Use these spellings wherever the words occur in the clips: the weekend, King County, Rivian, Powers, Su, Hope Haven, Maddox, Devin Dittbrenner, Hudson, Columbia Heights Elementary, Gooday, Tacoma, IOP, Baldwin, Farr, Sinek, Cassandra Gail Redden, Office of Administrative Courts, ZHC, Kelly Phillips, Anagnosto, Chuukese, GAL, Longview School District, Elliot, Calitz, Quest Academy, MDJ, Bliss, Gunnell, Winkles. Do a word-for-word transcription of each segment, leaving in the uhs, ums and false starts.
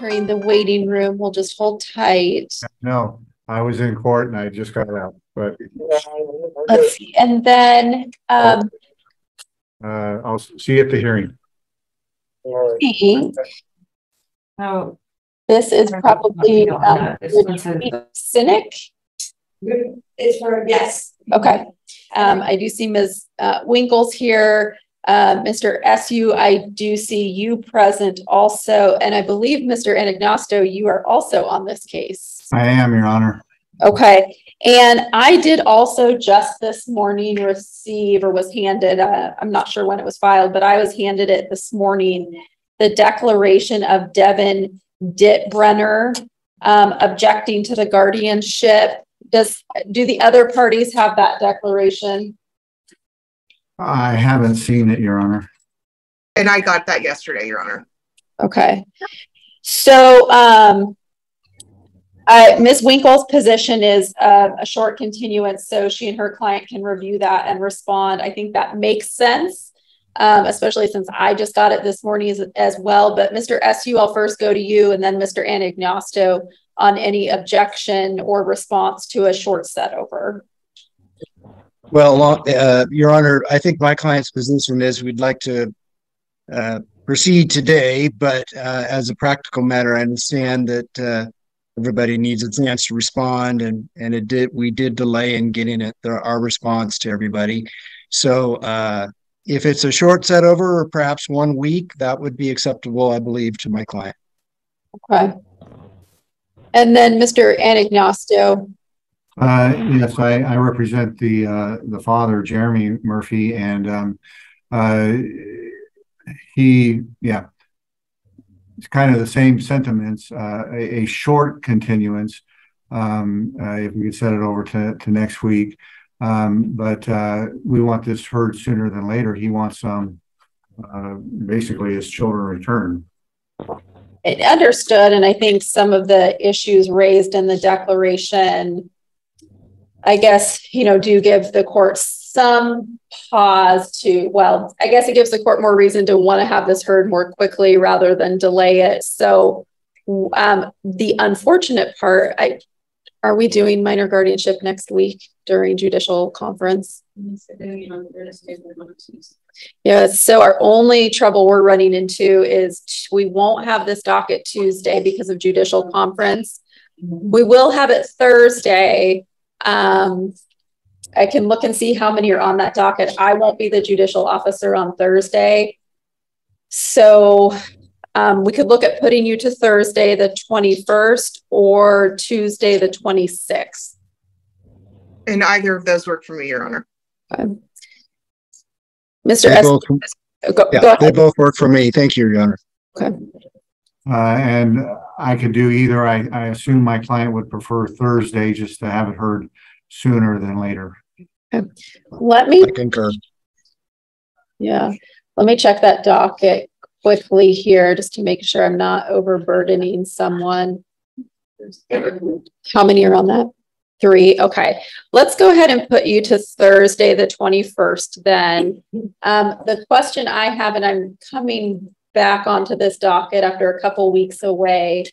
entering the waiting room. We'll just hold tight. No, I was in court and I just got out. But let's see. And then um, uh, I'll see you at the hearing. Oh, this is probably um, Sinek. It's for yes. Okay. Um, I do see Miz Uh, Winkles here. Uh, Mister S U, I do see you present also. And I believe, Mister Anagnosto, you are also on this case. I am, Your Honor. Okay. And I did also just this morning receive or was handed, uh, I'm not sure when it was filed, but I was handed it this morning, the declaration of Devin Dittbrenner um, objecting to the guardianship. Does, do the other parties have that declaration? I haven't seen it, Your Honor. And I got that yesterday, Your Honor. Okay. So, um, uh, Miz Winkle's position is uh, a short continuance, so she and her client can review that and respond. I think that makes sense, um, especially since I just got it this morning as, as well. But Mister S U, I'll first go to you, and then Mister Anagnosto on any objection or response to a short set over. Well, uh, Your Honor, I think my client's position is we'd like to uh, proceed today, but uh, as a practical matter, I understand that uh, everybody needs a chance to respond, and and it did we did delay in getting it the, our response to everybody. So uh, if it's a short set over or perhaps one week, that would be acceptable, I believe, to my client. Okay. And then Mister Anagnosto. Uh, yes, I, I represent the uh, the father, Jeremy Murphy, and um, uh, he, yeah, it's kind of the same sentiments. Uh, a, a short continuance, um, uh, if we could set it over to, to next week, um, but uh, we want this heard sooner than later. He wants um, uh, basically his children returned. It understood, and I think some of the issues raised in the declaration, I guess, you know, do give the court some pause to, well, I guess it gives the court more reason to want to have this heard more quickly rather than delay it. So um, the unfortunate part, I, are we doing minor guardianship next week during judicial conference? Yeah, so our only trouble we're running into is we won't have this docket Tuesday because of judicial conference. We will have it Thursday. Um, I can look and see how many are on that docket. I won't be the judicial officer on Thursday. So, um, we could look at putting you to Thursday, the twenty-first, or Tuesday, the twenty-sixth. And either of those work for me, Your Honor. Okay. Mister They, S both, go, yeah, go they both work for me. Thank you, Your Honor. Okay. Uh, and I could do either. I, I assume my client would prefer Thursday just to have it heard sooner than later. Okay. Let me I concur. Yeah. Let me check that docket quickly here just to make sure I'm not overburdening someone. How many are on that? Three. Okay. Let's go ahead and put you to Thursday, the twenty-first then. Um, the question I have, and I'm coming back onto this docket after a couple weeks away.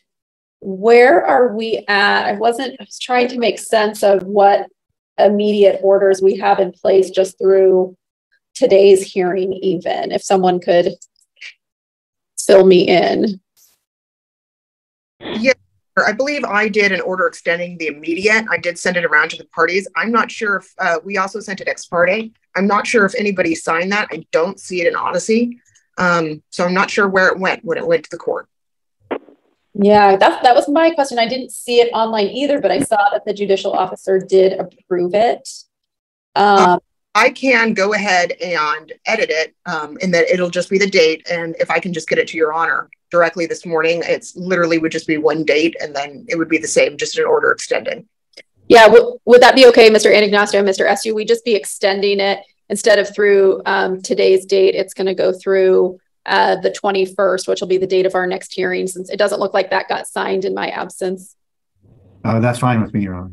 Where are we at? I wasn't I was trying to make sense of what immediate orders we have in place just through today's hearing, even if someone could fill me in. Yeah, I believe I did an order extending the immediate. I did send it around to the parties. I'm not sure if uh, we also sent it ex parte. I'm not sure if anybody signed that. I don't see it in Odyssey. Um, so I'm not sure where it went when it went to the court. Yeah, that, that was my question. I didn't see it online either, but I saw that the judicial officer did approve it. Um, um, I can go ahead and edit it, um, and that it'll just be the date. And if I can just get it to Your Honor directly this morning, it's literally would just be one date, and then it would be the same, just an order extending. Yeah, w would that be okay, Mister Anagnosto and Mister S U? We just be extending it. Instead of through um, today's date, it's going to go through uh, the twenty-first, which will be the date of our next hearing, since it doesn't look like that got signed in my absence. Uh, that's fine with me, Your Honor.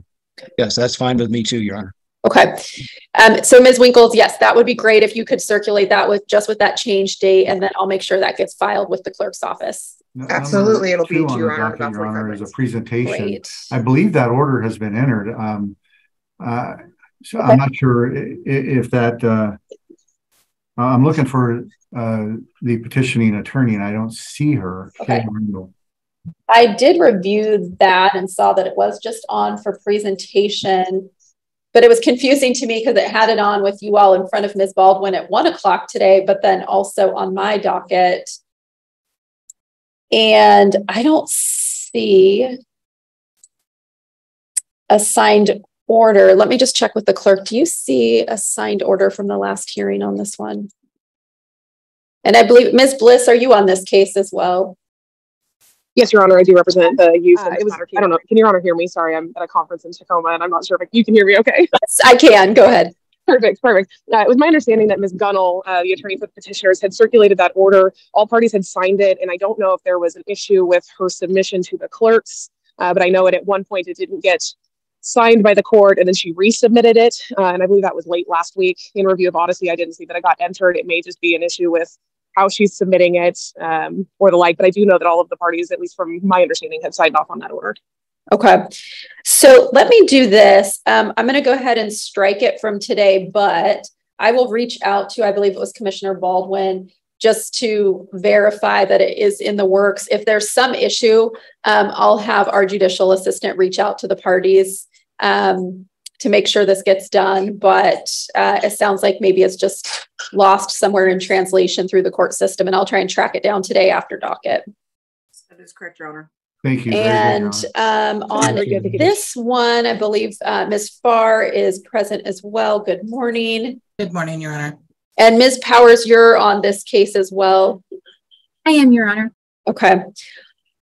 Yes, that's fine with me too, Your Honor. Okay. Um, so Miz Winkles, yes, that would be great if you could circulate that with just with that change date, and then I'll make sure that gets filed with the clerk's office. Absolutely. It'll be to your honor. Your honor is a presentation. Great. I believe that order has been entered. Um, uh, so okay. I'm not sure if that, uh, I'm looking for uh, the petitioning attorney and I don't see her. Okay. I did review that and saw that it was just on for presentation, but it was confusing to me because it had it on with you all in front of Miz Baldwin at one o'clock today, but then also on my docket. And I don't see a signed order. Let me just check with the clerk. Do you see a signed order from the last hearing on this one? And I believe, Miz Bliss, are you on this case as well? Yes, Your Honor, I do represent the youth. Uh, it was, I don't know. Can Your Honor hear me? Sorry, I'm at a conference in Tacoma, and I'm not sure if you can hear me okay. Yes, I can. Go ahead. Perfect, perfect. Uh, it was my understanding that Miz Gunnell, uh, the attorney for the petitioners, had circulated that order. All parties had signed it, and I don't know if there was an issue with her submission to the clerks, uh, but I know it at one point it didn't get signed by the court, and then she resubmitted it, uh, and I believe that was late last week. In review of Odyssey, I didn't see that it got entered. It may just be an issue with how she's submitting it um, or the like, but I do know that all of the parties, at least from my understanding, have signed off on that order. Okay. So let me do this. Um, I'm going to go ahead and strike it from today, but I will reach out to, I believe it was Commissioner Baldwin, just to verify that it is in the works. If there's some issue, um, I'll have our judicial assistant reach out to the parties um, to make sure this gets done. But uh, it sounds like maybe it's just lost somewhere in translation through the court system, and I'll try and track it down today after docket. That is correct, Your Honor. Thank you. And um, on this one, I believe uh, Miz Farr is present as well. Good morning. Good morning, Your Honor. And Miz Powers, you're on this case as well. I am, Your Honor. Okay.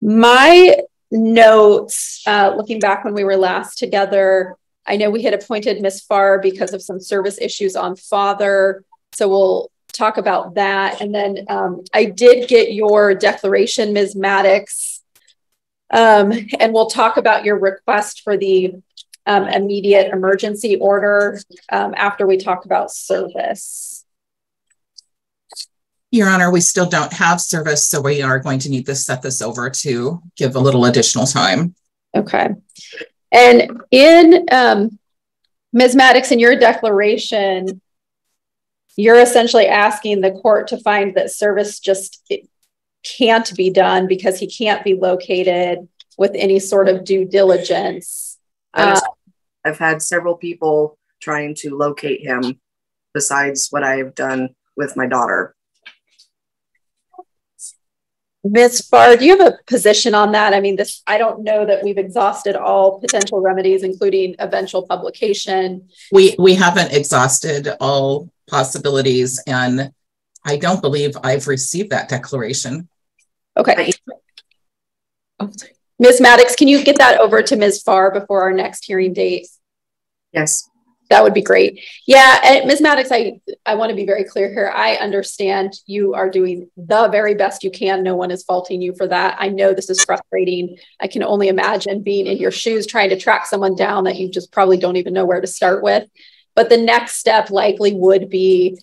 My notes, uh, looking back when we were last together, I know we had appointed Miz Farr because of some service issues on father. So we'll talk about that. And then um, I did get your declaration, Miz Maddox. Um, and we'll talk about your request for the um, immediate emergency order um, after we talk about service. Your Honor, we still don't have service, so we are going to need to set this over to give a little additional time. Okay. And in um, Miz Maddox, in your declaration, you're essentially asking the court to find that service just it, can't be done because he can't be located with any sort of due diligence. Uh, I've had several people trying to locate him besides what I've done with my daughter. Miz Farr, do you have a position on that? I mean, this, I don't know that we've exhausted all potential remedies, including eventual publication. We, we haven't exhausted all possibilities, and I don't believe I've received that declaration. Okay. Miz Maddox, can you get that over to Miz Farr before our next hearing date? Yes. That would be great. Yeah, and Miz Maddox, I, I want to be very clear here. I understand you are doing the very best you can. No one is faulting you for that. I know this is frustrating. I can only imagine being in your shoes trying to track someone down that you just probably don't even know where to start with. But the next step likely would be,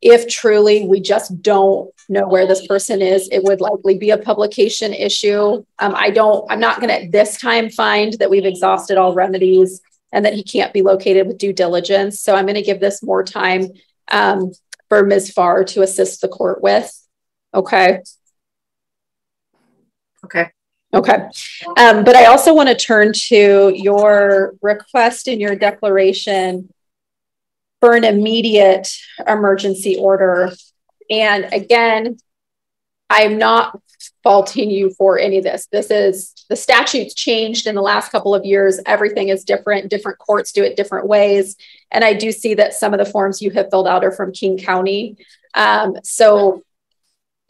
if truly we just don't know where this person is, it would likely be a publication issue. Um, I don't, I'm not going to at this time find that we've exhausted all remedies and that he can't be located with due diligence. So I'm going to give this more time um, for Miz Farr to assist the court with. Okay. Okay. Okay. Um, but I also want to turn to your request in your declaration for an immediate emergency order. And again, I'm not faulting you for any of this. This is, the statute's changed in the last couple of years. Everything is different. Different courts do it different ways. And I do see that some of the forms you have filled out are from King County. Um, so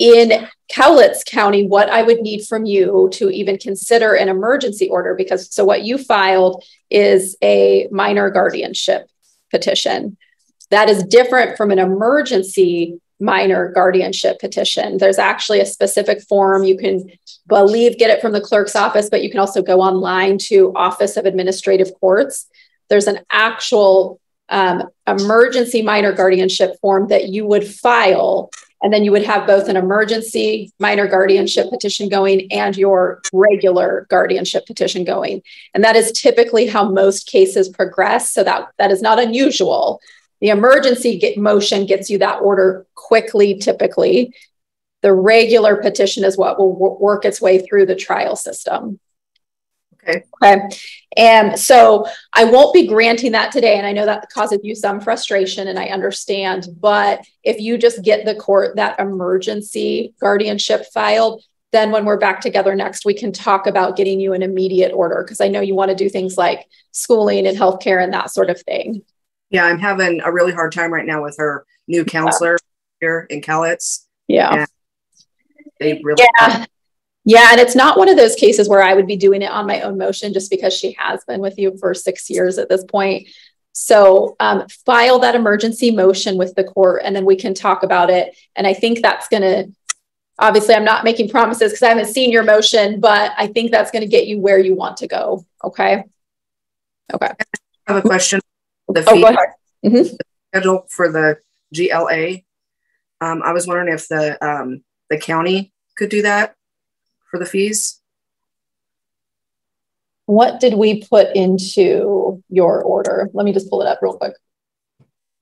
in Cowlitz County, what I would need from you to even consider an emergency order, because so what you filed is a minor guardianship petition. That is different from an emergency minor guardianship petition. There's actually a specific form. You can believe get it from the clerk's office, but you can also go online to Office of Administrative Courts. There's an actual um, emergency minor guardianship form that you would file. And then you would have both an emergency minor guardianship petition going and your regular guardianship petition going. And that is typically how most cases progress. So that, that is not unusual. The emergency get motion gets you that order quickly, typically. The regular petition is what will w- work its way through the trial system. Okay. Okay. And so I won't be granting that today. And I know that causes you some frustration and I understand, but if you just get the court that emergency guardianship filed, then when we're back together next, we can talk about getting you an immediate order. Cause I know you want to do things like schooling and healthcare and that sort of thing. Yeah. I'm having a really hard time right now with her new counselor yeah. here in Calitz. Yeah. They really yeah. Yeah. And it's not one of those cases where I would be doing it on my own motion just because she has been with you for six years at this point. So um, file that emergency motion with the court and then we can talk about it. And I think that's going to, obviously I'm not making promises because I haven't seen your motion, but I think that's going to get you where you want to go. Okay. Okay. I have a question. The fee, oh, go ahead. Mm-hmm. The schedule for the G L A. Um, I was wondering if the, um, the county could do that. For the fees? What did we put into your order? Let me just pull it up real quick.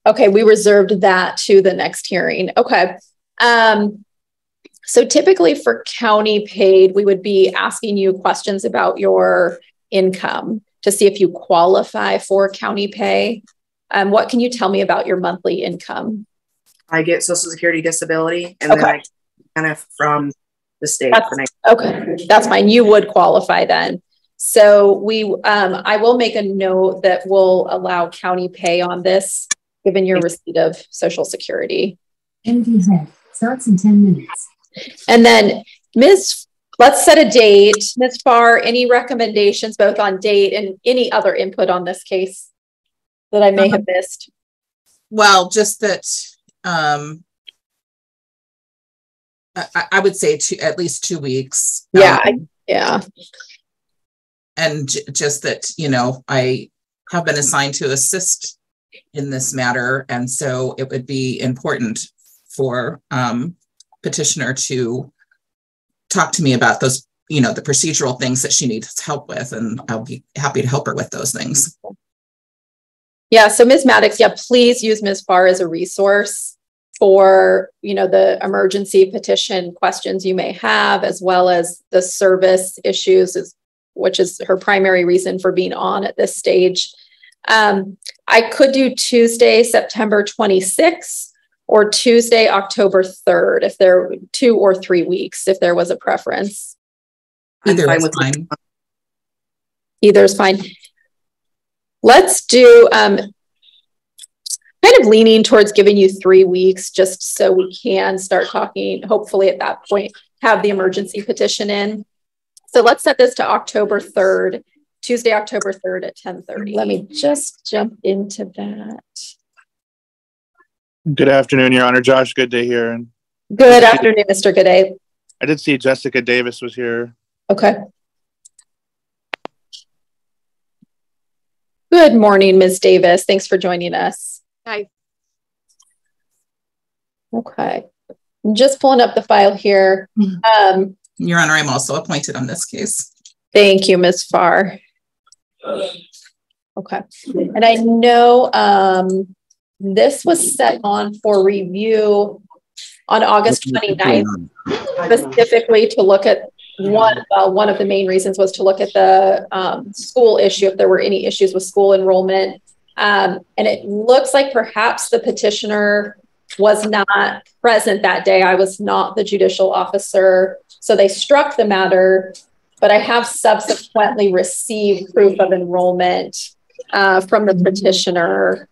Okay, we reserved that to the next hearing. Okay. Um, so typically for county paid, we would be asking you questions about your income to see if you qualify for county pay. Um, what can you tell me about your monthly income? I get Social Security disability and okay. then I kind of from the state. That's, okay. That's fine. You would qualify then. So we, um, I will make a note that will allow county pay on this, given your receipt of Social Security. M D J starts in ten minutes. And then Miz let's set a date. Miz Farr, any recommendations both on date and any other input on this case that I may um, have missed? Well, just that, um, I would say two, at least two weeks. Yeah. Um, yeah. And j- just that, you know, I have been assigned to assist in this matter. And so it would be important for um, petitioner to talk to me about those, you know, the procedural things that she needs help with. And I'll be happy to help her with those things. Yeah. So Miz Maddox, yeah, please use Miz Farr as a resource for, you know, the emergency petition questions you may have, as well as the service issues, which is her primary reason for being on at this stage. Um, I could do Tuesday, September twenty-sixth or Tuesday, October third, if there were two or three weeks, if there was a preference. Either is fine. Either is fine. Let's do... Um, kind of leaning towards giving you three weeks just so we can start talking, hopefully at that point, have the emergency petition in. So let's set this to October third, Tuesday, October third at ten thirty. Let me just jump into that. Good afternoon, Your Honor. Josh, good to hear. And good afternoon, Mister Gooday. I did see Jessica Davis was here. Okay. Good morning, Miz Davis. Thanks for joining us. Hi. Okay. I'm just pulling up the file here. Um, Your Honor, I'm also appointed on this case. Thank you, Miz Farr. Okay. And I know um, this was set on for review on August twenty-ninth, specifically to look at one, uh, one of the main reasons was to look at the um, school issue, if there were any issues with school enrollment. Um, and it looks like perhaps the petitioner was not present that day. I was not the judicial officer. So they struck the matter, but I have subsequently received proof of enrollment uh, from the petitioner.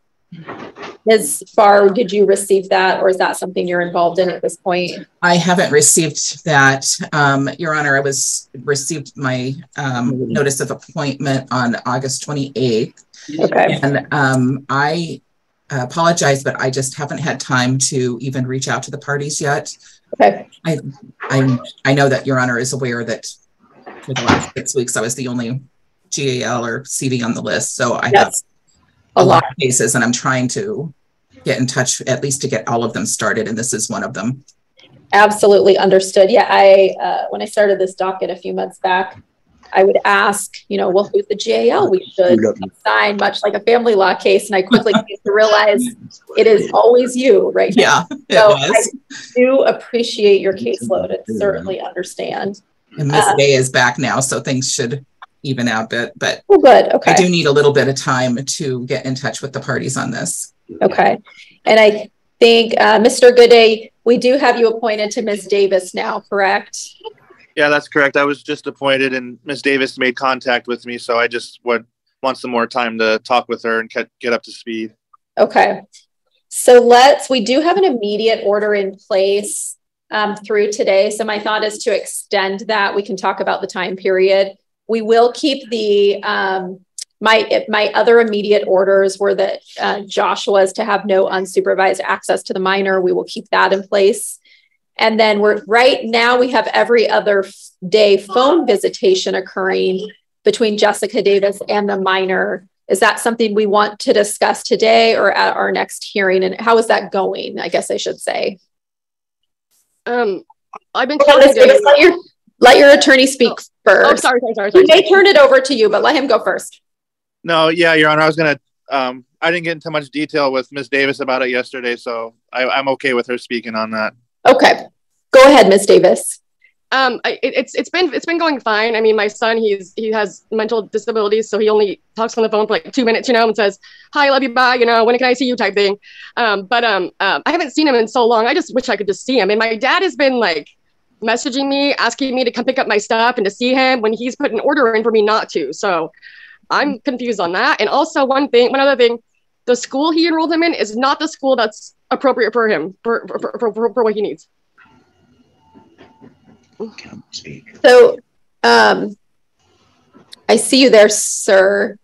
Miz Farr, did you receive that or is that something you're involved in at this point? I haven't received that, um, Your Honor. I was received my um, notice of appointment on August twenty-eighth. Okay. And um, I apologize, but I just haven't had time to even reach out to the parties yet. Okay. I I, I know that Your Honor is aware that for the last six weeks I was the only G A L or C D on the list, so I yes. have a lot of cases, and I'm trying to get in touch at least to get all of them started, and this is one of them. Absolutely understood. Yeah, I uh, when I started this docket a few months back, I would ask, you know, well, who's the G A L we should assign, much like a family law case, and I quickly came to realize it is always you, right? Yeah, now. So I do appreciate your caseload and certainly understand. And Miss um, Day is back now, so things should even out a bit, but oh, good. Okay. I do need a little bit of time to get in touch with the parties on this. Okay, and I think uh, Mister Gooday, we do have you appointed to Miz Davis now, correct? Yeah, that's correct. I was just appointed, and Miz Davis made contact with me, so I just would want some more time to talk with her and get up to speed. Okay. So let's, we do have an immediate order in place um, through today, so my thought is to extend that. We can talk about the time period. We will keep the, um, my, my other immediate orders were that uh, Joshua is to have no unsupervised access to the minor. We will keep that in place. And then we're right now we have every other day phone visitation occurring between Jessica Davis and the minor. Is that something we want to discuss today or at our next hearing? And how is that going? I guess I should say. Um, I've been telling you. Let your, let your attorney speak oh. first. Oh, sorry, sorry, sorry. sorry. We may turn it over to you, but let him go first. No, yeah, Your Honor, I was going to. Um, I didn't get into much detail with Miz Davis about it yesterday, so I, I'm okay with her speaking on that. Okay, go ahead, Miz Davis. Um, I, it's it's been it's been going fine. I mean, my son, he's he has mental disabilities, so he only talks on the phone for like two minutes, you know, and says, "Hi, I love you, bye," you know, "When can I see you?" type thing. Um, but um, um, I haven't seen him in so long. I just wish I could just see him. And my dad has been like messaging me, asking me to come pick up my stuff and to see him when he's put an order in for me not to. So I'm confused on that. And also, one thing, one other thing, the school he enrolled him in is not the school that's appropriate for him, for, for, for, for, for what he needs. So, um, I see you there, sir.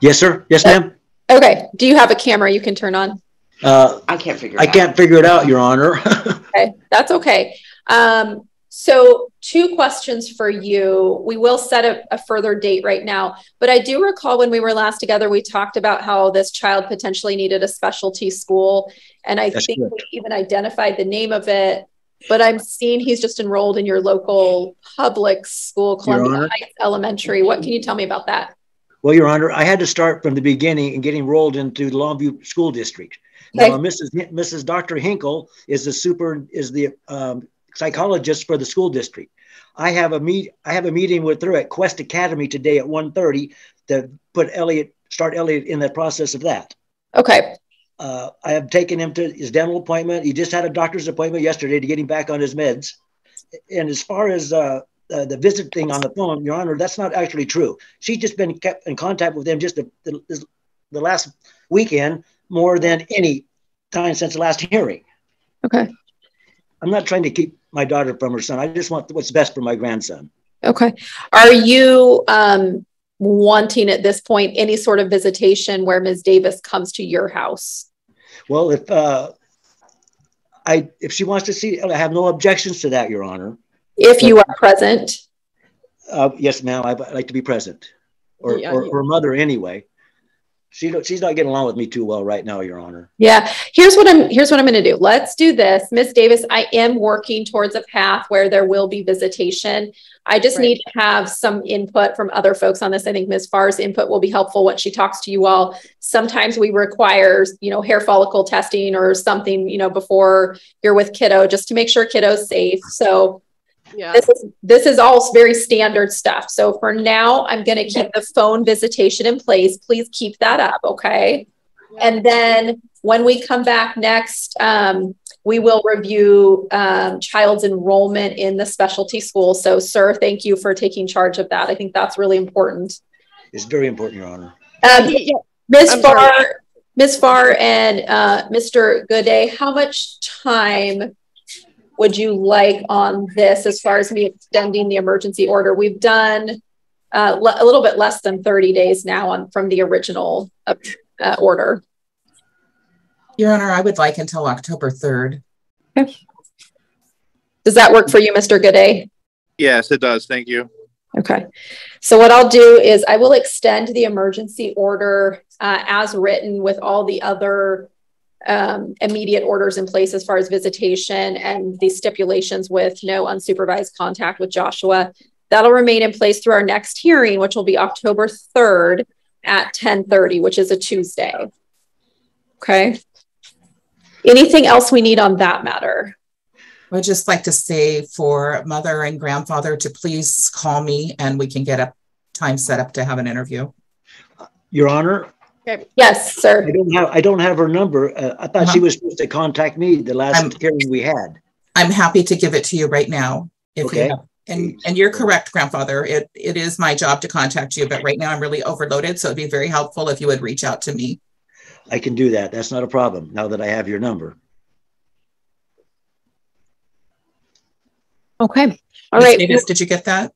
Yes, sir. Yes, ma'am. Okay. Do you have a camera you can turn on? Uh, I can't figure it I out. I can't figure it out, Your Honor. Okay. That's okay. Um, so two questions for you. We will set a, a further date right now, but I do recall when we were last together, we talked about how this child potentially needed a specialty school. And I That's think good. we even identified the name of it, but I'm seeing he's just enrolled in your local public school, Columbia Heights Elementary. What can you tell me about that? Well, Your Honor, I had to start from the beginning and get enrolled into the Longview School District. Okay. Now, Missus Missus Doctor Hinkle is the super, is the, um, psychologist for the school district. I have a meet. I have a meeting with her at Quest Academy today at one thirty to put Elliot, start Elliot in the process of that. Okay. Uh, I have taken him to his dental appointment. He just had a doctor's appointment yesterday to get him back on his meds. And as far as uh, uh, the visit thing on the phone, Your Honor, that's not actually true. She's just been kept in contact with him just the, the, the last weekend more than any time since the last hearing. Okay. I'm not trying to keep my daughter from her son. I just want what's best for my grandson. Okay. Are you um, wanting at this point any sort of visitation where Miz Davis comes to your house? Well, if uh, I if she wants to see, I have no objections to that, Your Honor. If you are present. Uh, yes, ma'am. I'd like to be present, or yeah, or, yeah. or mother anyway. She don't, she's not getting along with me too well right now, Your Honor. Yeah. Here's what I'm, here's what I'm going to do. Let's do this. Miz Davis, I am working towards a path where there will be visitation. I just right. need to have some input from other folks on this. I think Miz Farr's input will be helpful when she talks to you all. Sometimes we require, you know, hair follicle testing or something, you know, before you're with kiddo, just to make sure kiddo's safe. So yeah. This is, this is all very standard stuff. So for now, I'm going to keep the phone visitation in place. Please keep that up. Okay. Yeah. And then when we come back next, um, we will review um, child's enrollment in the specialty school. So sir, thank you for taking charge of that. I think that's really important. It's very important, Your Honor. Um, Miz Farr, Miz Farr and uh, Mister Gooday, how much time would you like on this as far as me extending the emergency order? We've done uh, a little bit less than thirty days now on from the original uh, uh, order. Your Honor, I would like until October third. Okay. Does that work for you, Mister Gooday? Yes, it does. Thank you. Okay. So what I'll do is I will extend the emergency order uh, as written with all the other um, immediate orders in place as far as visitation and the stipulations with no unsupervised contact with Joshua. That'll remain in place through our next hearing, which will be October third at ten thirty, which is a Tuesday. Okay. Anything else we need on that matter? I would just like to say for mother and grandfather to please call me and we can get a time set up to have an interview. Your Honor? Okay. Yes, sir. I don't have, I don't have her number. Uh, I thought uh-huh. she was supposed to contact me the last I'm, hearing we had. I'm happy to give it to you right now. If okay. You have, and, and you're correct, grandfather. It, it is my job to contact you, but right now I'm really overloaded. So it'd be very helpful if you would reach out to me. I can do that. That's not a problem now that I have your number. Okay. All right. Davis, did you get that?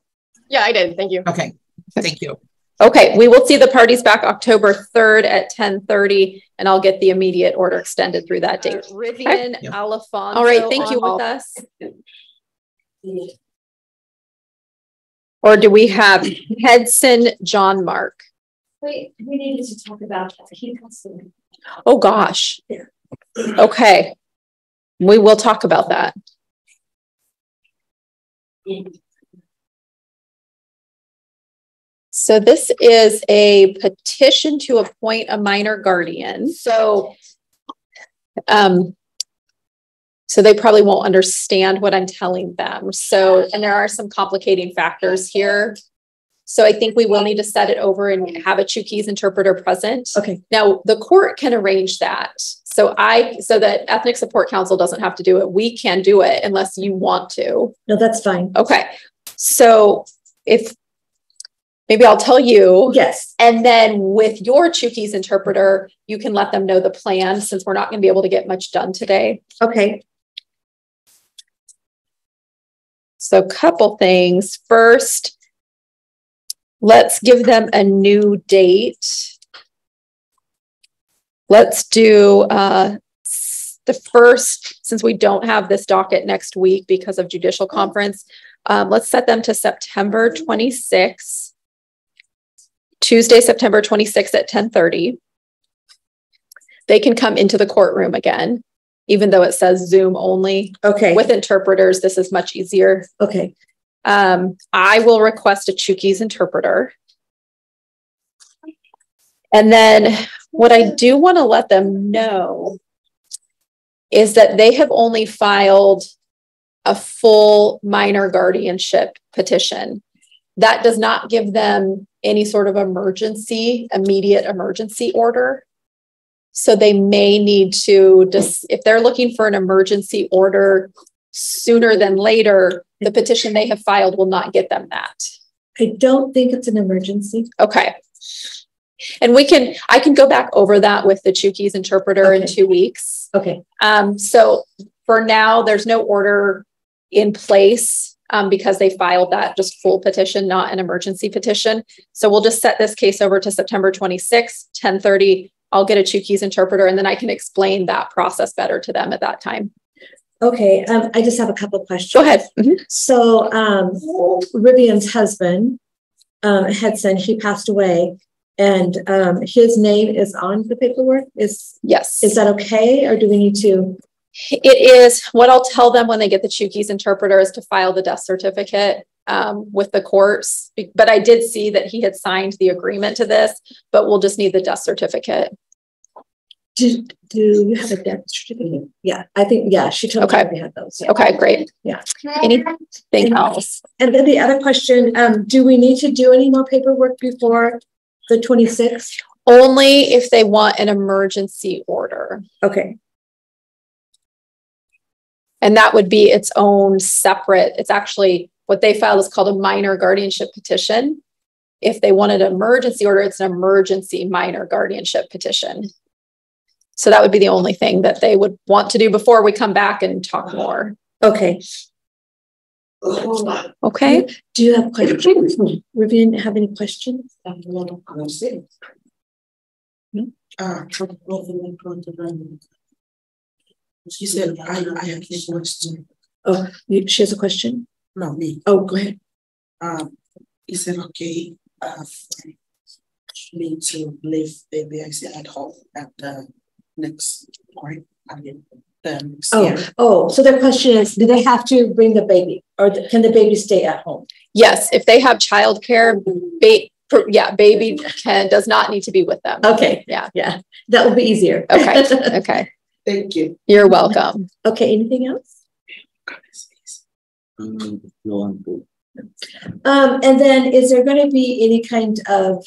Yeah, I did. Thank you. Okay. Thank you. Okay. We will see the parties back October third at ten thirty, and I'll get the immediate order extended through that date. Uh, Rivian, okay. Alfonso. All right. Thank you with us. Or do we have Hudson, John Mark? Wait, we needed to talk about that. Oh, gosh. Okay. We will talk about that. So this is a petition to appoint a minor guardian. So, um, so they probably won't understand what I'm telling them. So, and there are some complicating factors here. So I think we will need to set it over and have a Chuukese interpreter present. Okay. Now the court can arrange that. So I, so that Ethnic Support Council doesn't have to do it. We can do it unless you want to. No, that's fine. Okay. So if maybe I'll tell you. Yes. And then with your Chuukese interpreter, you can let them know the plan since we're not going to be able to get much done today. Okay. So a couple things. First, let's give them a new date. Let's do uh, the first, since we don't have this docket next week because of judicial conference, um, let's set them to September twenty-sixth, Tuesday, September twenty-sixth at ten thirty. They can come into the courtroom again, even though it says Zoom only. Okay. With interpreters, this is much easier. Okay. Um, I will request a Chuukese interpreter. And then what I do want to let them know is that they have only filed a full minor guardianship petition. That does not give them any sort of emergency, immediate emergency order. So they may need to, just, if they're looking for an emergency order sooner than later, the petition they have filed will not get them that. I don't think it's an emergency. Okay. And we can, I can go back over that with the Chuukese interpreter okay. in two weeks. Okay. Um, so for now, there's no order in place um, because they filed that just full petition, not an emergency petition. So we'll just set this case over to September twenty-sixth, ten thirty. I'll get a Chuukese interpreter and then I can explain that process better to them at that time. Okay. Um, I just have a couple of questions. Go ahead. Mm-hmm. So um, Rivian's husband, um, Hudson, he passed away. And um, his name is on the paperwork. Is yes. Is that okay, or do we need to? It is. What I'll tell them when they get the Chuukese interpreter is to file the death certificate um, with the courts. But I did see that he had signed the agreement to this. But we'll just need the death certificate. Do Do you have a death certificate? Yeah, I think yeah. She told okay. me we had those. Yeah. Okay, great. Yeah. Anything and, else? And then the other question: um, do we need to do any more paperwork before the twenty-sixth? Only if they want an emergency order. Okay. And that would be its own separate. It's actually what they filed is called a minor guardianship petition. If they wanted an emergency order, it's an emergency minor guardianship petition. So that would be the only thing that they would want to do before we come back and talk more. Okay. Okay. Do you have questions? Rivian, have any questions? She said, I, I have a question. Oh, she has a question? No, me. Oh, go ahead. Um, Is it okay uh, for me to leave the B I C ad hoc at the next point? I mean, the next oh, year. oh. So the question is, do they have to bring the baby, or can the baby stay at home? Yes, if they have childcare, ba yeah, baby can does not need to be with them. Okay. Yeah, yeah, that would be easier. Okay. Okay. Thank you. You're welcome. Okay. Anything else? Um, and then is there going to be any kind of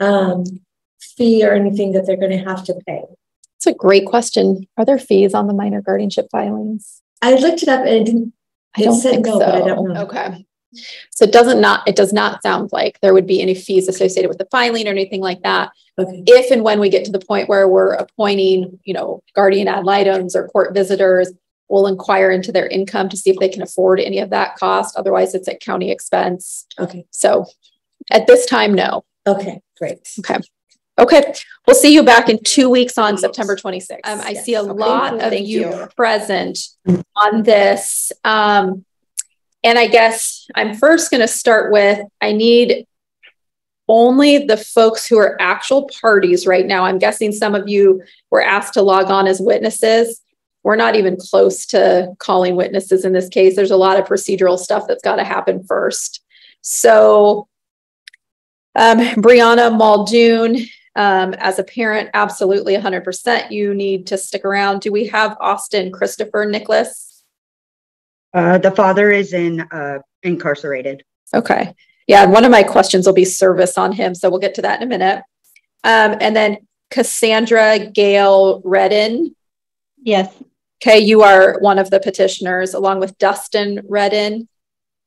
um, fee or anything that they're going to have to pay? That's a great question. Are there fees on the minor guardianship filings? I looked it up and it didn't. I don't think so, but I don't know. Okay. So it doesn't not, it does not sound like there would be any fees associated with the filing or anything like that. Okay. If and when we get to the point where we're appointing, you know, guardian ad litems or court visitors, we'll inquire into their income to see if they can afford any of that cost. Otherwise, it's at county expense. Okay. So at this time, no. Okay, great. Okay. Okay. We'll see you back in two weeks on September twenty-sixth. Um, I yes. see a okay. lot of Thank you, you present on this. Um, and I guess I'm first going to start with, I need only the folks who are actual parties right now. I'm guessing some of you were asked to log on as witnesses. We're not even close to calling witnesses in this case. There's a lot of procedural stuff that's got to happen first. So um, Brianna Muldoon, um, as a parent, absolutely one hundred percent. You need to stick around. Do we have Austin Christopher Nicholas? Uh, the father is in uh, incarcerated. Okay. Yeah. One of my questions will be service on him. So we'll get to that in a minute. Um, and then Cassandra Gail Redden. Yes. Okay, you are one of the petitioners, along with Dustin Redden.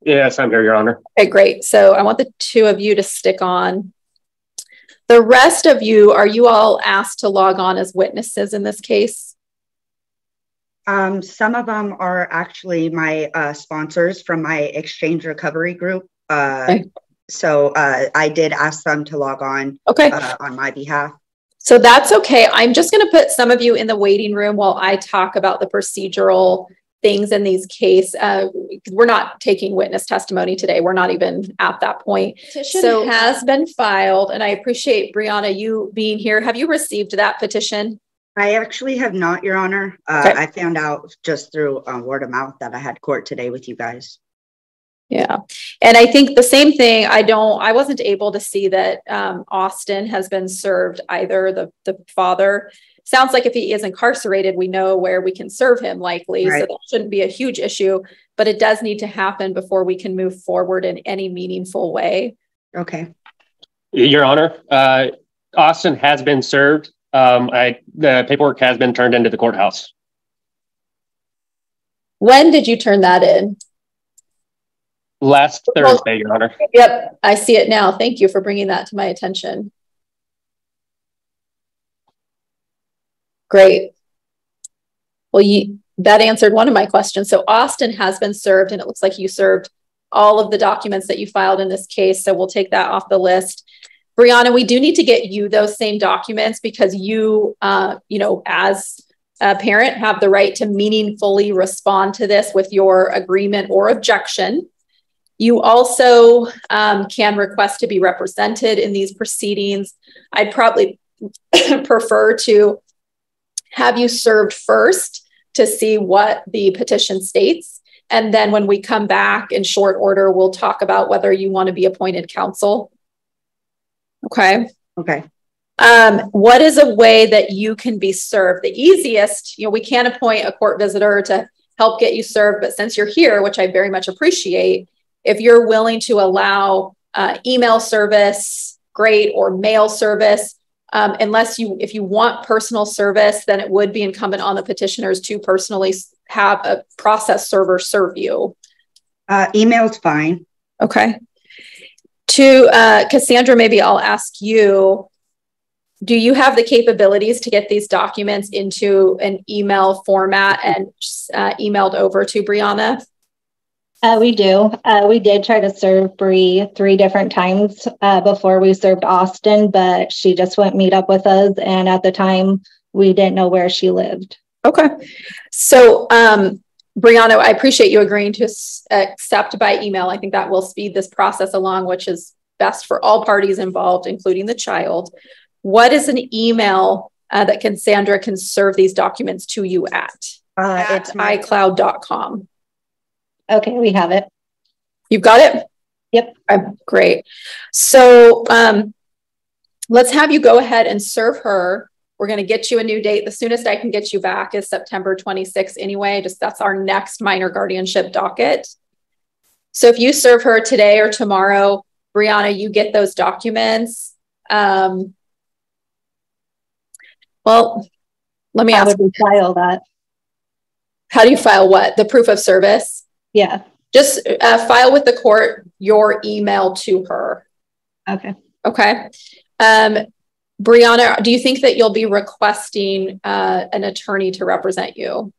Yes, I'm here, Your Honor. Okay, great. So I want the two of you to stick on. The rest of you, are you all asked to log on as witnesses in this case? Um, some of them are actually my uh, sponsors from my exchange recovery group. Uh, okay. So uh, I did ask them to log on okay. uh, on my behalf. So that's okay. I'm just going to put some of you in the waiting room while I talk about the procedural things in these cases. Uh, we're not taking witness testimony today. We're not even at that point. Petition so has been filed, and I appreciate, Brianna, you being here. Have you received that petition? I actually have not, Your Honor. Uh, okay. I found out just through uh, word of mouth that I had court today with you guys. Yeah. And I think the same thing, I don't, I wasn't able to see that um, Austin has been served either. The, the father sounds like if he is incarcerated, we know where we can serve him likely. Right. So that shouldn't be a huge issue, but it does need to happen before we can move forward in any meaningful way. Okay. Your Honor, uh, Austin has been served. Um, I, the paperwork has been turned into the courthouse. When did you turn that in? Last Thursday, Your Honor. Yep, I see it now. Thank you for bringing that to my attention. Great. Well, you, that answered one of my questions. So Austin has been served, and it looks like you served all of the documents that you filed in this case, so we'll take that off the list. Brianna, we do need to get you those same documents because you, uh, you know, as a parent, have the right to meaningfully respond to this with your agreement or objection. You also um, can request to be represented in these proceedings. I'd probably prefer to have you served first to see what the petition states. And then when we come back in short order, we'll talk about whether you want to be appointed counsel. Okay. Okay. Um, what is a way that you can be served? The easiest, you know, we can appoint a court visitor to help get you served, but since you're here, which I very much appreciate, if you're willing to allow uh, email service, great, or mail service, um, unless you, if you want personal service, then it would be incumbent on the petitioners to personally have a process server serve you. Uh, email's fine. Okay. To uh, Cassandra, maybe I'll ask you, do you have the capabilities to get these documents into an email format and uh, emailed over to Brianna? Uh, we do. Uh, we did try to serve Bree three different times uh, before we served Austin, but she just wouldn't meet up with us. And at the time, we didn't know where she lived. Okay. So um, Brianna, I appreciate you agreeing to accept by email. I think that will speed this process along, which is best for all parties involved, including the child. What is an email uh, that Cassandra can serve these documents to you at? Uh, it's i cloud dot com. Okay, we have it. You've got it? Yep. Oh, great. So um, let's have you go ahead and serve her. We're going to get you a new date. The soonest I can get you back is September twenty-sixth anyway. Just that's our next minor guardianship docket. So if you serve her today or tomorrow, Brianna, you get those documents. Um, well, let me How ask. How would we file that? How do you file what? The proof of service? Yeah. Just uh, file with the court your email to her. Okay. Okay. Um, Brianna, do you think that you'll be requesting uh, an attorney to represent you?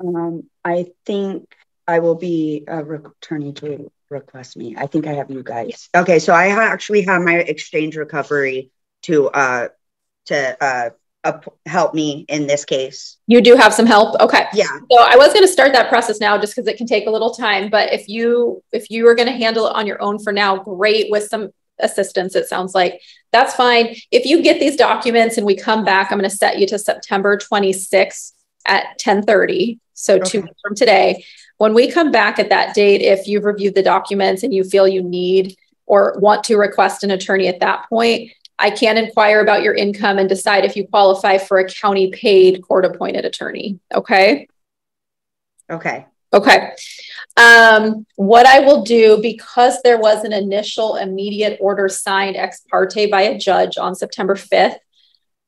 Um, I think I will be a attorney to request me. I think I have you guys. Yes. Okay, so I ha actually have my exchange recovery to uh, to uh, up help me in this case. You do have some help? Okay. Yeah. So I was going to start that process now just because it can take a little time, but if you, if you are going to handle it on your own for now, great, with some assistance, it sounds like. That's fine. If you get these documents and we come back, I'm going to set you to September twenty-sixth at ten thirty. So okay. two weeks from today, when we come back at that date, if you've reviewed the documents and you feel you need or want to request an attorney at that point, I can inquire about your income and decide if you qualify for a county paid court appointed attorney. Okay. Okay. Okay. Um, what I will do, because there was an initial immediate order signed ex parte by a judge on September fifth,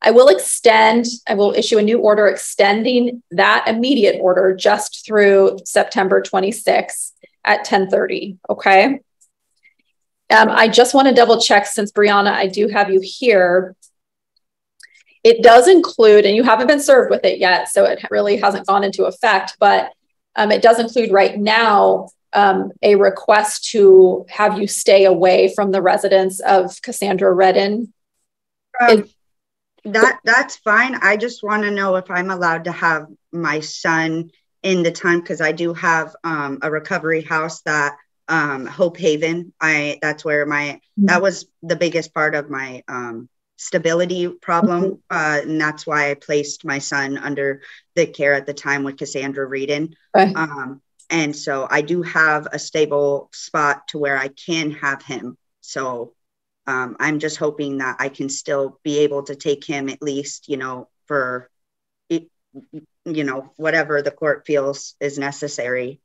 I will extend, I will issue a new order extending that immediate order just through September twenty-sixth at ten thirty. Okay. Um, I just want to double check, since Brianna, I do have you here. It does include, and you haven't been served with it yet, so it really hasn't gone into effect, but Um, it does include right now um, a request to have you stay away from the residence of Cassandra Redden. Um, that that's fine. I just want to know if I'm allowed to have my son in the time, because I do have um, a recovery house that um, Hope Haven. I that's where my that was the biggest part of my um, stability problem, uh, and that's why I placed my son under the care at the time with Cassandra Redden. Okay. Um, and so I do have a stable spot to where I can have him. So um, I'm just hoping that I can still be able to take him at least, you know, for, it, you know, whatever the court feels is necessary.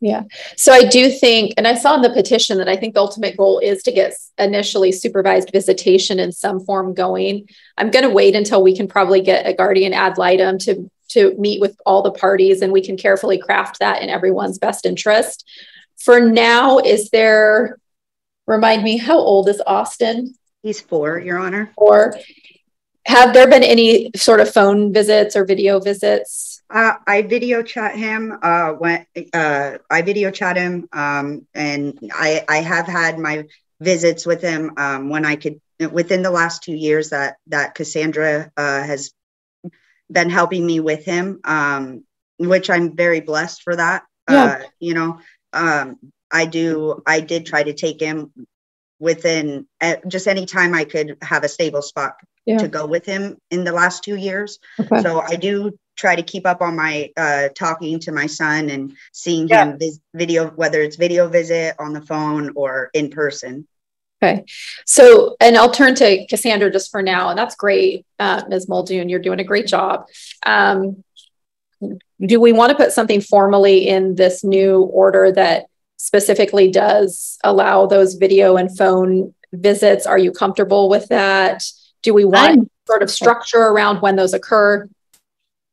Yeah. So I do think, and I saw in the petition that I think the ultimate goal is to get initially supervised visitation in some form going. I'm going to wait until we can probably get a guardian ad litem to, to meet with all the parties, and we can carefully craft that in everyone's best interest. For now, is there, remind me, how old is Austin? He's four, Your Honor. Four. Have there been any sort of phone visits or video visits? Uh, I video chat him, uh, when, uh, I video chat him, um, and I, I have had my visits with him, um, when I could, within the last two years that, that Cassandra, uh, has been helping me with him, um, which I'm very blessed for that. Yeah. Uh, you know, um, I do, I did try to take him within uh, just any time I could have a stable spot yeah. to go with him in the last two years. Okay. So I do try to keep up on my uh, talking to my son and seeing yeah. him vis video, whether it's video visit on the phone or in person. Okay. So, and I'll turn to Cassandra just for now. And that's great. Uh, Miz Muldoon, you're doing a great job. Um, do we want to put something formally in this new order that specifically does allow those video and phone visits? Are you comfortable with that? Do we want I'm sort of structure around when those occur?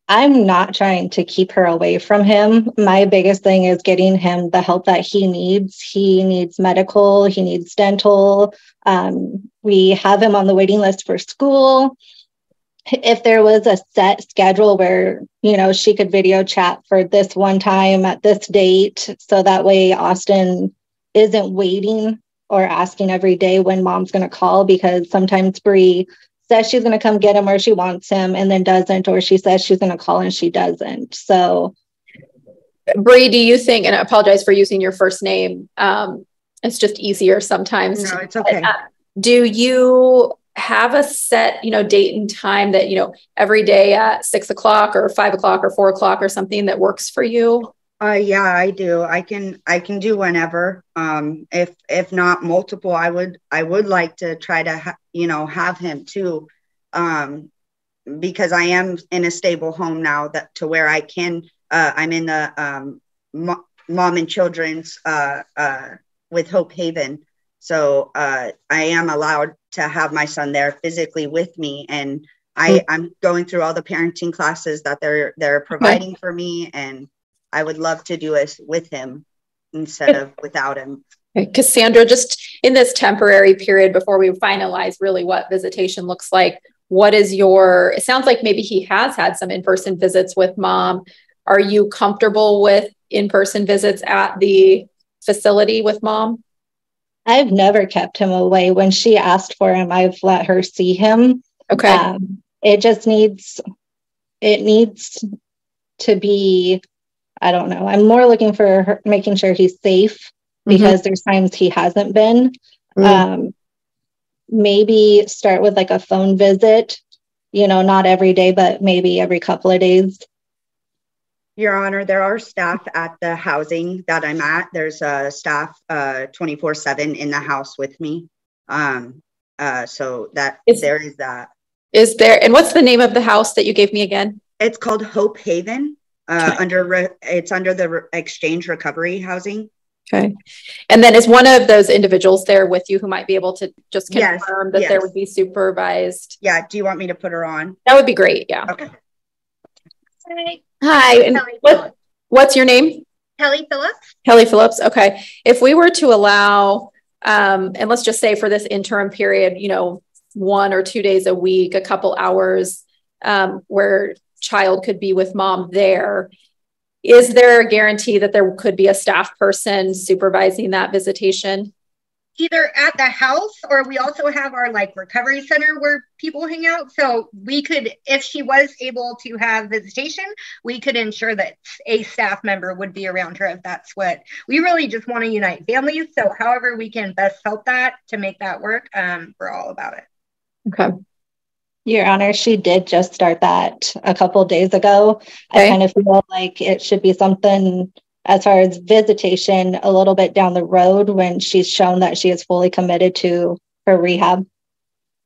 I'm not trying to keep her away from him. My biggest thing is getting him the help that he needs. He needs medical, he needs dental. Um, we have him on the waiting list for school. If there was a set schedule where, you know, she could video chat for this one time at this date, so that way Austin isn't waiting or asking every day when mom's going to call, because sometimes Bree says she's going to come get him or she wants him and then doesn't, or she says she's going to call and she doesn't. So Bree, do you think, and I apologize for using your first name, um, it's just easier sometimes. No, it's okay. But, uh, do you have a set, you know, date and time that, you know, every day at six o'clock or five o'clock or four o'clock or something that works for you? Uh, yeah, I do. I can, I can do whenever, um, if, if not multiple, I would, I would like to try to, ha- you know, have him too, um, because I am in a stable home now that to where I can, uh, I'm in the, um, mo- mom and children's, uh, uh, with Hope Haven. So, uh, I am allowed to have my son there physically with me, and I mm-hmm. I'm going through all the parenting classes that they're, they're providing okay. for me, and I would love to do this with him instead of without him. Cassandra, just in this temporary period before we finalize really what visitation looks like, what is your, it sounds like maybe he has had some in-person visits with mom. Are you comfortable with in-person visits at the facility with mom? I've never kept him away. When she asked for him, I've let her see him. Okay. Um, it just needs, it needs to be, I don't know. I'm more looking for her, making sure he's safe, because mm-hmm. there's times he hasn't been. Mm. Um, maybe start with like a phone visit, you know, not every day, but maybe every couple of days. Your Honor, there are staff at the housing that I'm at. There's a uh, staff uh, twenty-four seven in the house with me. Um, uh, so that is, there is that. Is there, and what's the name of the house that you gave me again? It's called Hope Haven. Uh, under re- it's under the re- exchange recovery housing. Okay. And then is one of those individuals there with you who might be able to just confirm yes, that yes. there would be supervised? Yeah. Do you want me to put her on? That would be great. Yeah. Okay. Hi. Hi. And what, what's your name? Kelly Phillips. Kelly Phillips. Okay. If we were to allow, um, and let's just say for this interim period, you know, one or two days a week, a couple hours, um, where child could be with mom there. Is there a guarantee that there could be a staff person supervising that visitation? Either at the house, or we also have our like recovery center where people hang out. So we could, if she was able to have visitation, we could ensure that a staff member would be around her if that's what we really just want to unite families. So however we can best help that to make that work, um, we're all about it. Okay. Your Honor, she did just start that a couple days ago. Okay. I kind of feel like it should be something as far as visitation a little bit down the road when she's shown that she is fully committed to her rehab.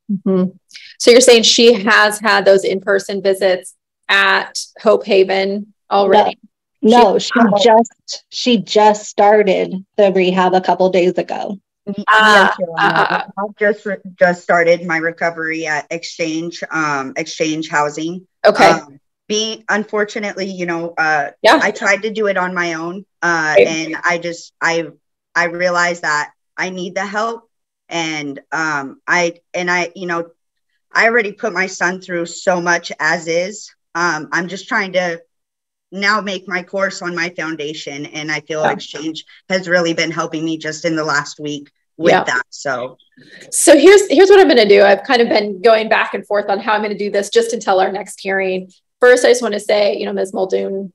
Mm-hmm. So you're saying she has had those in-person visits at Hope Haven already? No, no she, she just she just started the rehab a couple days ago. Uh, uh, I've just re- just started my recovery at exchange um exchange housing. Okay. Um, being unfortunately, you know, uh yeah. I tried to do it on my own, uh right. and I just I I realized that I need the help, and um I and I you know I already put my son through so much as is. Um I'm just trying to now make my course on my foundation, and I feel yeah. exchange has really been helping me just in the last week with yeah. that. So, so here's, here's what I'm going to do. I've kind of been going back and forth on how I'm going to do this just until our next hearing. First, I just want to say, you know, Miz Muldoon,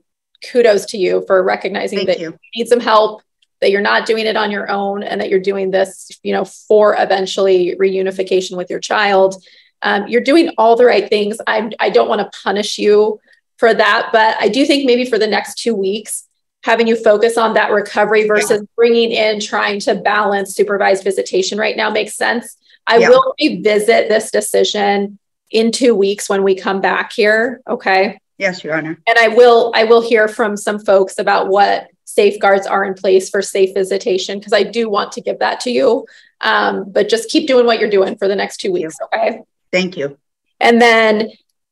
kudos to you for recognizing Thank that you. you need some help, that you're not doing it on your own, and that you're doing this, you know, for eventually reunification with your child. Um, you're doing all the right things. I I don't want to punish you for that, but I do think maybe for the next two weeks, having you focus on that recovery versus yeah. bringing in, trying to balance supervised visitation right now makes sense. I yeah. will revisit this decision in two weeks when we come back here. Okay. Yes, Your Honor. And I will, I will hear from some folks about what safeguards are in place for safe visitation, because I do want to give that to you. Um, but just keep doing what you're doing for the next two weeks. Okay. Thank you. And then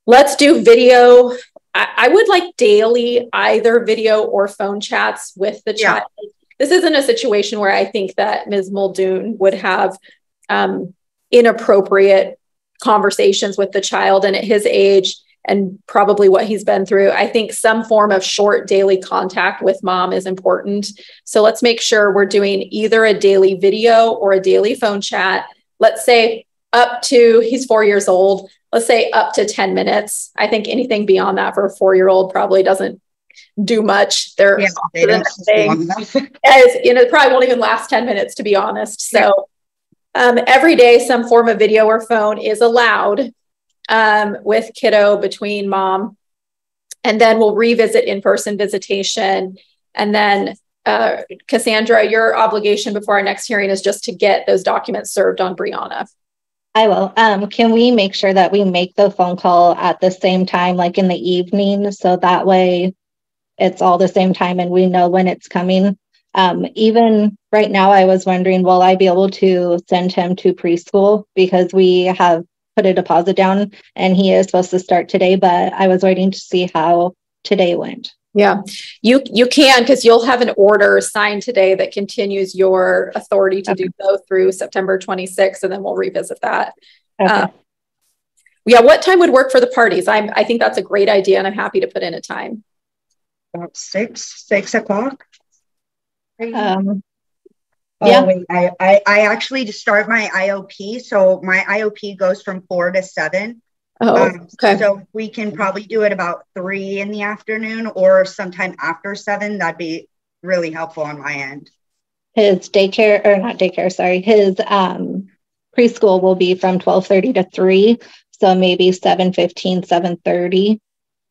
let's do video. I would like daily, either video or phone chats with the yeah. child. This isn't a situation where I think that Miz Muldoon would have um, inappropriate conversations with the child, and at his age and probably what he's been through, I think some form of short daily contact with mom is important. So let's make sure we're doing either a daily video or a daily phone chat. Let's say up to, he's four years old. Let's say up to ten minutes. I think anything beyond that for a four-year-old probably doesn't do much. They're yeah, they don't as, you know, probably won't even last ten minutes, to be honest. So um, every day, some form of video or phone is allowed um, with kiddo between mom, and then we'll revisit in-person visitation. And then uh, Cassandra, your obligation before our next hearing is just to get those documents served on Brianna. I will. Um, can we make sure that we make the phone call at the same time, like in the evening? So that way it's all the same time and we know when it's coming. Um, even right now, I was wondering, will I be able to send him to preschool? Because we have put a deposit down and he is supposed to start today, but I was waiting to see how today went. Yeah, you you can, because you'll have an order signed today that continues your authority to okay. do so through September twenty-sixth, and then we'll revisit that. Okay. Um, yeah, what time would work for the parties? I'm, I think that's a great idea, and I'm happy to put in a time. About six, six o'clock. Um, oh, yeah. Wait, I, I, I actually just start my I O P, so my I O P goes from four to seven. Oh, okay. Um, so we can probably do it about three in the afternoon or sometime after seven. That'd be really helpful on my end. His daycare or not daycare, sorry. His um, preschool will be from twelve thirty to three. So maybe seven fifteen, seven thirty.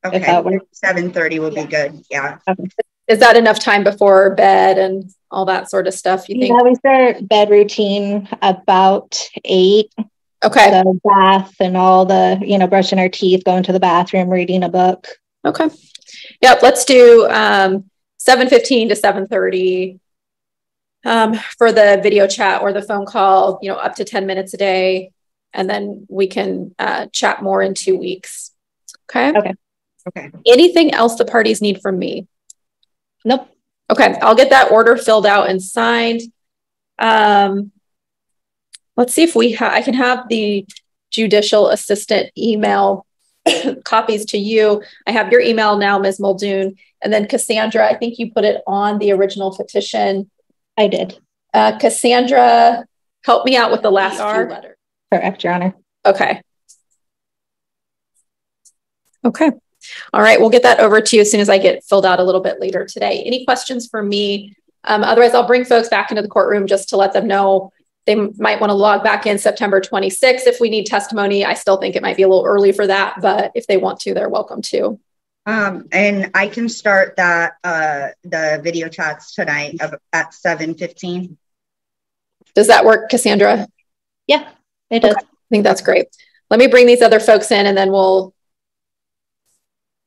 Okay. If that works. seven thirty will yeah. be good. Yeah. Okay. Is that enough time before bed and all that sort of stuff? You think? Yeah, we start bed routine about eight. Okay. So bath and all the, you know, brushing our teeth, going to the bathroom, reading a book. Okay. Yep. Let's do um, seven fifteen to seven thirty um, for the video chat or the phone call, you know, up to ten minutes a day. And then we can uh, chat more in two weeks. Okay. Okay. Okay. Anything else the parties need from me? Nope. Okay. I'll get that order filled out and signed. Um, Let's see if we ha- I can have the judicial assistant email copies to you. I have your email now, Miz Muldoon. And then Cassandra, I think you put it on the original petition. I did. Uh, Cassandra, help me out with the last few letters. Correct, Your Honor. Okay. Okay. All right. We'll get that over to you as soon as I get filled out a little bit later today. Any questions for me? Um, otherwise, I'll bring folks back into the courtroom just to let them know they might want to log back in September twenty-sixth. If we need testimony, I still think it might be a little early for that, but if they want to, they're welcome to. Um, and I can start that uh, the video chats tonight at seven fifteen. Does that work, Cassandra? Yeah, it does. Okay. I think that's great. Let me bring these other folks in and then we'll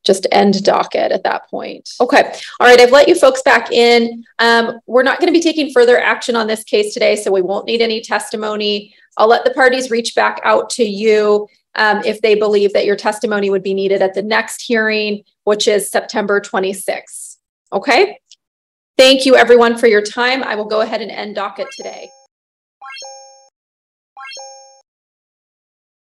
just end docket at that point. Okay. All right. I've let you folks back in. Um, we're not going to be taking further action on this case today, so we won't need any testimony. I'll let the parties reach back out to you um, if they believe that your testimony would be needed at the next hearing, which is September twenty-sixth. Okay. Thank you everyone for your time. I will go ahead and end docket today.